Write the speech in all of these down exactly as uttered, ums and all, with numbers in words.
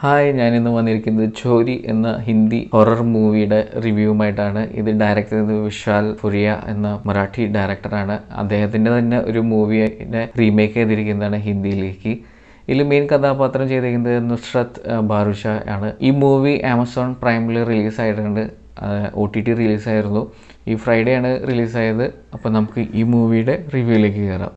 Hi, ഞാനിന്ന് വന്നിരിക്കുന്നത് ചോരി എന്ന ഹിന്ദി ഹൊറർ മൂവിയുടെ റിവ്യൂമായിട്ടാണ്. ഇത് ഡയറക്റ്റ് ചെയ്തത് വിശാൽ ഫുരിയ എന്ന മറാഠി ഡയറക്ടറാണ്. അദ്ദേഹത്തിൻ്റെ തന്നെ ഒരു മൂവിയെ റീമേക്ക് ചെയ്തിരിക്കുന്നതാണ് ഹിന്ദിയിലേക്ക്. ഇതിൽ മെയിൻ കഥാപാത്രം ചെയ്തിരിക്കുന്നത് നുഷ്രത് ഭറൂച്ച ആണ്. ഈ മൂവി ആമസോൺ പ്രൈമിൽ റിലീസായിട്ടുണ്ട്. ഒ ടി ടി റിലീസായിരുന്നു. ഈ ഫ്രൈഡേ ആണ് റിലീസായത്. അപ്പോൾ നമുക്ക് ഈ മൂവിയുടെ റിവ്യൂയിലേക്ക് കയറാം.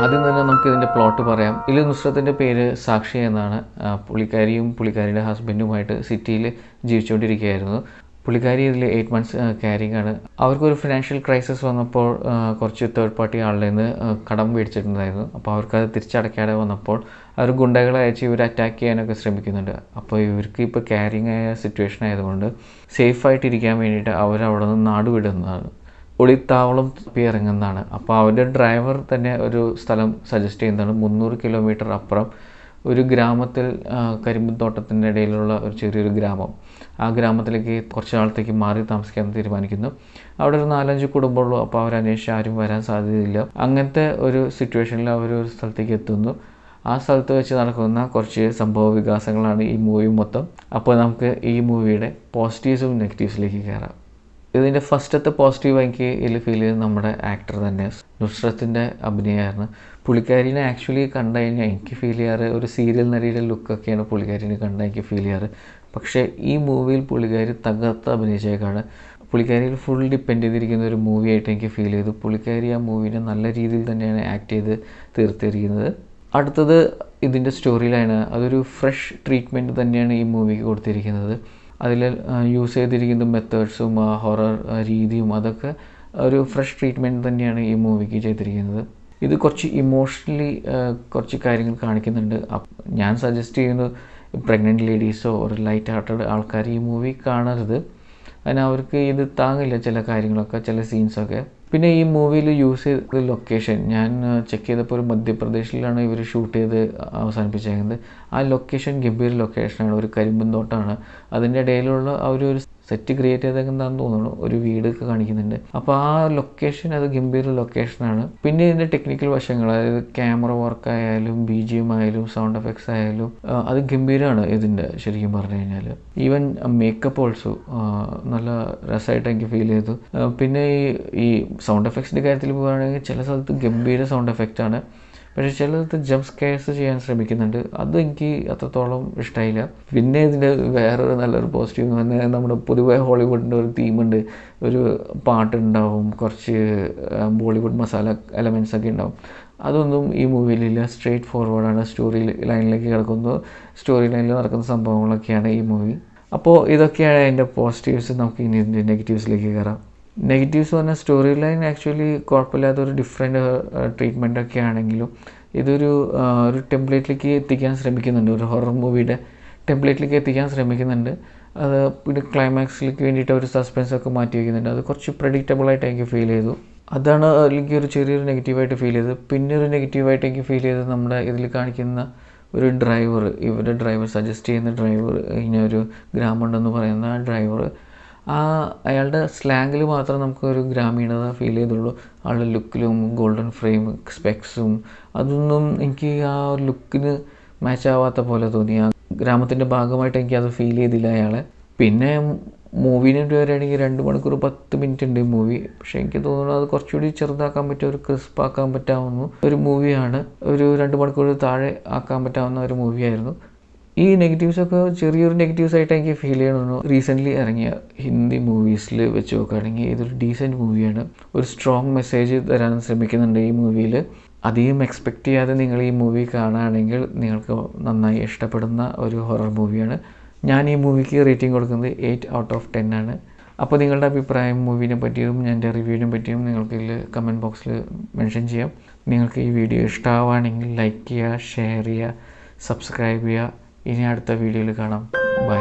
ആദ്യം തന്നെ നമുക്ക് ഇതിൻ്റെ പ്ലോട്ട് പറയാം. ഇതിൽ നുസ്രത്തിൻ്റെ പേര് സാക്ഷി എന്നാണ്. പുള്ളിക്കാരിയും പുള്ളിക്കാരിയുടെ ഹസ്ബൻഡുമായിട്ട് സിറ്റിയിൽ ജീവിച്ചുകൊണ്ടിരിക്കുകയായിരുന്നു. പുള്ളിക്കാരി ഇതിൽ എയ്റ്റ് മന്ത്സ് ക്യാരിങ് ആണ്. അവർക്കൊരു ഫിനാൻഷ്യൽ ക്രൈസിസ് വന്നപ്പോൾ കുറച്ച് തേർഡ് പാർട്ടി ആളിൽ നിന്ന് കടം മേടിച്ചിട്ടുണ്ടായിരുന്നു. അപ്പോൾ അവർക്കത് തിരിച്ചടയ്ക്കാതെ വന്നപ്പോൾ അവർ ഗുണ്ടകളെ അയച്ച് ഇവർ അറ്റാക്ക് ചെയ്യാനൊക്കെ ശ്രമിക്കുന്നുണ്ട്. അപ്പോൾ ഇവർക്ക് ഇപ്പോൾ ക്യാരിങ് ആയ സിറ്റുവേഷൻ ആയതുകൊണ്ട് സേഫായിട്ടിരിക്കാൻ വേണ്ടിയിട്ട് അവരവിടെ നിന്ന് നാട് വിടുന്നതാണ്, ഒളിത്താവളം തപ്പി ഇറങ്ങുന്നതാണ്. അപ്പോൾ അവരുടെ ഡ്രൈവർ തന്നെ ഒരു സ്ഥലം സജസ്റ്റ് ചെയ്യുന്നതാണ്. മുന്നൂറ് കിലോമീറ്റർ അപ്പുറം ഒരു ഗ്രാമത്തിൽ, കരിമ്പും തോട്ടത്തിൻ്റെ ഇടയിലുള്ള ഒരു ചെറിയൊരു ഗ്രാമം. ആ ഗ്രാമത്തിലേക്ക് കുറച്ച് നാളത്തേക്ക് മാറി താമസിക്കാൻ തീരുമാനിക്കുന്നു. അവിടെ ഒരു നാലഞ്ച് കുടുംബമുള്ളൂ. അപ്പോൾ അവരന്വേഷിച്ച് ആരും വരാൻ സാധ്യതയില്ല. അങ്ങനത്തെ ഒരു സിറ്റുവേഷനിൽ അവരൊരു സ്ഥലത്തേക്ക് എത്തുന്നു. ആ സ്ഥലത്ത് വെച്ച് നടക്കുന്ന കുറച്ച് സംഭവ വികാസങ്ങളാണ് ഈ മൂവി മൊത്തം. അപ്പോൾ നമുക്ക് ഈ മൂവിയുടെ പോസിറ്റീവ്സും നെഗറ്റീവ്സിലേക്ക് കയറാം. ഇതിൻ്റെ ഫസ്റ്റത്തെ പോസിറ്റീവ് എനിക്ക് ഇതിൽ ഫീൽ ചെയ്ത് നമ്മുടെ ആക്ടർ തന്നെ നുസ്രത്തിൻ്റെ അഭിനയമായിരുന്നു. പുള്ളിക്കാരിനെ ആക്ച്വലി കണ്ടു കഴിഞ്ഞാൽ എനിക്ക് ഫീൽ ചെയ്യാറ് ഒരു സീരിയൽ നടിയുടെ ലുക്കൊക്കെയാണ് പുള്ളിക്കാരിനെ കണ്ടാൽ എനിക്ക് ഫീൽ ചെയ്യാറ്. പക്ഷേ ഈ മൂവിയിൽ പുള്ളിക്കാരി തകർത്ത് അഭിനയിച്ചേക്കാണ്. പുള്ളിക്കാരിയിൽ ഫുൾ ഡിപ്പെൻഡ് ചെയ്തിരിക്കുന്ന ഒരു മൂവിയായിട്ട് എനിക്ക് ഫീൽ ചെയ്തു. പുള്ളിക്കാരി ആ മൂവിനെ നല്ല രീതിയിൽ തന്നെയാണ് ആക്ട് ചെയ്ത് തീർത്തിരിക്കുന്നത്. അടുത്തത് ഇതിൻ്റെ സ്റ്റോറി ലൈനാണ്. അതൊരു ഫ്രഷ് ട്രീറ്റ്മെൻറ്റ് തന്നെയാണ് ഈ മൂവിക്ക് കൊടുത്തിരിക്കുന്നത്. അതിൽ യൂസ് ചെയ്തിരിക്കുന്ന മെത്തേഡ്സും ഹൊറർ രീതിയും അതൊക്കെ ഒരു ഫ്രഷ് ട്രീറ്റ്മെൻറ്റ് തന്നെയാണ് ഈ മൂവിക്ക് ചെയ്തിരിക്കുന്നത്. ഇത് കുറച്ച് ഇമോഷണലി കുറച്ച് കാര്യങ്ങൾ കാണിക്കുന്നുണ്ട്. ഞാൻ സജസ്റ്റ് ചെയ്യുന്നു, പ്രഗ്നൻറ്റ് ലേഡീസോ ഒരു ലൈറ്റ് ഹാർട്ടഡ് ആൾക്കാർ ഈ മൂവി കാണരുത്. അതിന് അവർക്ക് ഇത് താങ്ങില്ല ചില കാര്യങ്ങളൊക്കെ, ചില സീൻസൊക്കെ. പിന്നെ ഈ മൂവിയിൽ യൂസ് ചെയ്ത ലൊക്കേഷൻ ഞാൻ ചെക്ക് ചെയ്തപ്പോൾ ഒരു മധ്യപ്രദേശിലാണ് ഇവർ ഷൂട്ട് ചെയ്ത് അവസാനിപ്പിച്ചേക്കുന്നത്. ആ ലൊക്കേഷൻ ഗംഭീര ലൊക്കേഷനാണ്. ഒരു കരിമ്പും തോട്ടമാണ്. അതിൻ്റെ ഇടയിലുള്ള ആ ഒരു സെറ്റ് ക്രിയേറ്റ് ചെയ്തേക്കുന്നതാണെന്ന് തോന്നുന്നു. ഒരു വീടൊക്കെ കാണിക്കുന്നുണ്ട്. അപ്പോൾ ആ ലൊക്കേഷൻ അത് ഗംഭീര ലൊക്കേഷനാണ്. പിന്നെ ഇതിൻ്റെ ടെക്നിക്കൽ വശങ്ങൾ, അതായത് ക്യാമറ വർക്ക് ആയാലും ബി ജി എം ആയാലും സൗണ്ട് എഫക്ട്സ് ആയാലും അത് ഗംഭീരമാണ് ഇതിൻ്റെ. ശരിക്കും പറഞ്ഞു കഴിഞ്ഞാൽ ഈവൻ മേക്കപ്പ് ഓൾസോ നല്ല രസമായിട്ട് എനിക്ക് ഫീൽ ചെയ്തു. പിന്നെ ഈ ഈ സൗണ്ട് എഫക്ട്സിൻ്റെ കാര്യത്തിൽ പോകുകയാണെങ്കിൽ ചില സ്ഥലത്ത് ഗംഭീര സൗണ്ട് എഫക്റ്റാണ്. പക്ഷേ ചില സ്ഥലത്ത് ജംപ് സ്കെയർസ് ചെയ്യാൻ ശ്രമിക്കുന്നുണ്ട്. അത് എനിക്ക് അത്രത്തോളം ഇഷ്ടമായില്ല. പിന്നെ ഇതിൻ്റെ വേറൊരു നല്ലൊരു പോസിറ്റീവ് എന്ന് പറഞ്ഞാൽ നമ്മുടെ പൊതുവെ ഹോളിവുഡിൻ്റെ ഒരു തീമുണ്ട്. ഒരു പാട്ടുണ്ടാവും, കുറച്ച് ബോളിവുഡ് മസാല എലമെൻറ്റ്സ് ഒക്കെ ഉണ്ടാവും. അതൊന്നും ഈ മൂവിയിലില്ല. സ്ട്രേറ്റ് ഫോർവേഡാണ്. സ്റ്റോറി ലൈനിലേക്ക് കിടക്കുന്നു. സ്റ്റോറി ലൈനിൽ നടക്കുന്ന സംഭവങ്ങളൊക്കെയാണ് ഈ മൂവി. അപ്പോൾ ഇതൊക്കെയാണ് അതിൻ്റെ പോസിറ്റീവ്സ്. നമുക്ക് ഇനി ഇതിൻ്റെ നെഗറ്റീവ്സിലേക്ക് കയറാം. നെഗറ്റീവ്സ് പറഞ്ഞാൽ സ്റ്റോറി ലൈൻ ആക്ച്വലി കുഴപ്പമില്ലാത്തൊരു ഡിഫറെൻറ്റ് ട്രീറ്റ്മെൻ്റ് ഒക്കെ ആണെങ്കിലും ഇതൊരു ഒരു ടെംപ്ലേറ്റിലേക്ക് എത്തിക്കാൻ ശ്രമിക്കുന്നുണ്ട്. ഒരു ഹൊറർ മൂവിയുടെ ടെംപ്ലേറ്റിലേക്ക് എത്തിക്കാൻ ശ്രമിക്കുന്നുണ്ട്. അത് പിന്നെ ക്ലൈമാക്സിലേക്ക് വേണ്ടിയിട്ട് ഒരു സസ്പെൻസ് ഒക്കെ മാറ്റി വയ്ക്കുന്നുണ്ട്. അത് കുറച്ച് പ്രഡിക്റ്റബിളായിട്ട് എനിക്ക് ഫീൽ ചെയ്തു. അതാണ് എനിക്ക് ഒരു ചെറിയൊരു നെഗറ്റീവായിട്ട് ഫീൽ ചെയ്തത്. പിന്നെ ഒരു നെഗറ്റീവായിട്ട് എനിക്ക് ഫീൽ ചെയ്തത് നമ്മുടെ ഇതിൽ കാണിക്കുന്ന ഒരു ഡ്രൈവർ, ഇവരുടെ ഡ്രൈവർ സജസ്റ്റ് ചെയ്യുന്ന ഡ്രൈവർ, ഇങ്ങനെ ഒരു ഗ്രാമമുണ്ടെന്ന് പറയുന്ന ആ ഡ്രൈവർ, ആ അയാളുടെ സ്ലാങ്ങിൽ മാത്രം നമുക്കൊരു ഗ്രാമീണത ഫീൽ ചെയ്തുള്ളൂ. ആളുടെ ലുക്കിലും ഗോൾഡൻ ഫ്രെയിം സ്പെക്സും അതൊന്നും എനിക്ക് ആ ലുക്കിന് മാച്ച് ആവാത്ത പോലെ തോന്നി. ആ ഗ്രാമത്തിൻ്റെ ഭാഗമായിട്ട് എനിക്ക് അത് ഫീൽ ചെയ്തില്ല അയാളെ. പിന്നെ മൂവിനെ വരികയാണെങ്കിൽ രണ്ട് മണിക്കൂർ പത്ത് മിനിറ്റ് ഉണ്ട് ഈ മൂവി. പക്ഷേ എനിക്ക് തോന്നുന്നു അത് കുറച്ചുകൂടി ചെറുതാക്കാൻ പറ്റും, ഒരു ക്രിസ്പാക്കാൻ പറ്റാവുന്ന ഒരു മൂവിയാണ്. ഒരു രണ്ട് മണിക്കൂർ താഴെ ആക്കാൻ പറ്റാവുന്ന ഒരു മൂവിയായിരുന്നു. ഈ നെഗറ്റീവ്സൊക്കെ ചെറിയൊരു നെഗറ്റീവ്സായിട്ട് എനിക്ക് ഫീൽ ചെയ്യണമെന്നു. റീസെൻ്റ്ലി ഇറങ്ങിയ ഹിന്ദി മൂവീസിൽ വെച്ച് നോക്കുകയാണെങ്കിൽ ഇതൊരു ഡീസൻറ്റ് മൂവിയാണ്. ഒരു സ്ട്രോങ് മെസ്സേജ് തരാൻ ശ്രമിക്കുന്നുണ്ട് ഈ മൂവിയിൽ. അധികം എക്സ്പെക്റ്റ് ചെയ്യാതെ നിങ്ങൾ ഈ മൂവി കാണുകയാണെങ്കിൽ നിങ്ങൾക്ക് നന്നായി ഇഷ്ടപ്പെടുന്ന ഒരു ഹൊറർ മൂവിയാണ്. ഞാൻ ഈ മൂവിക്ക് റേറ്റിംഗ് കൊടുക്കുന്നത് എയ്റ്റ് ഔട്ട് ഓഫ് ടെൻ ആണ്. അപ്പോൾ നിങ്ങളുടെ അഭിപ്രായം മൂവിനെ പറ്റിയും എൻ്റെ റിവ്യൂവിനെ പറ്റിയും നിങ്ങൾക്ക് ഇതിൽ കമൻറ്റ് ബോക്സിൽ മെൻഷൻ ചെയ്യാം. നിങ്ങൾക്ക് ഈ വീഡിയോ ഇഷ്ടമാവുകയാണെങ്കിൽ ലൈക്ക് ചെയ്യുക, ഷെയർ ചെയ്യുക, സബ്സ്ക്രൈബ് ചെയ്യുക. ഇനി അടുത്ത വീഡിയോയിൽ കാണാം. ബൈ.